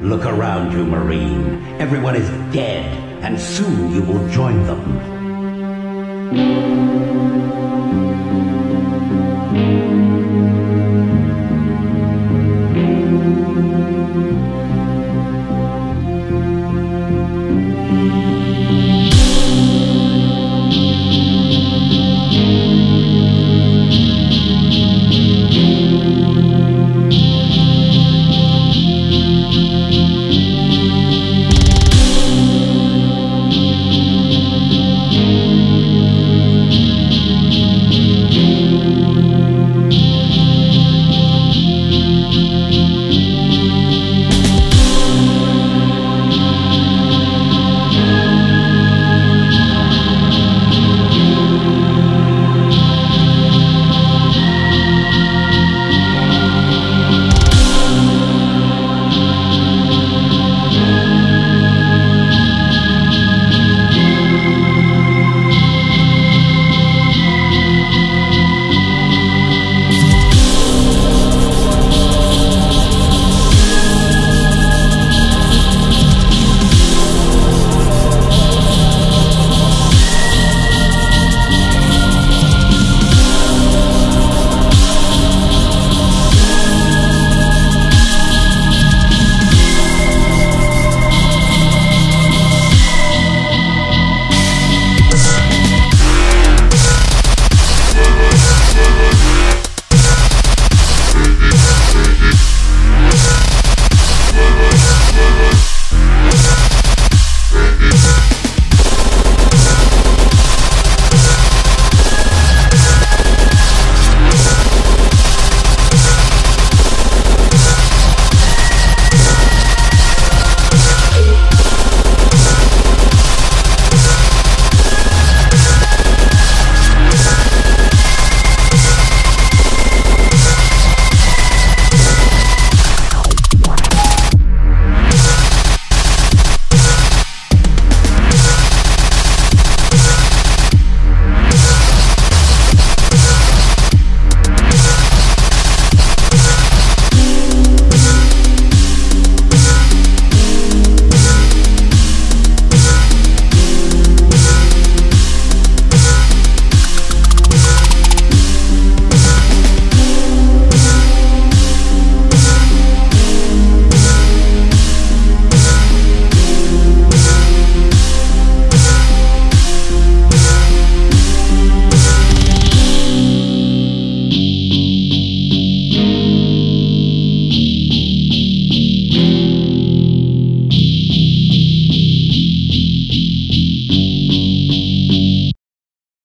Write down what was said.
Look around you, Marine. Everyone is dead, and soon you will join them.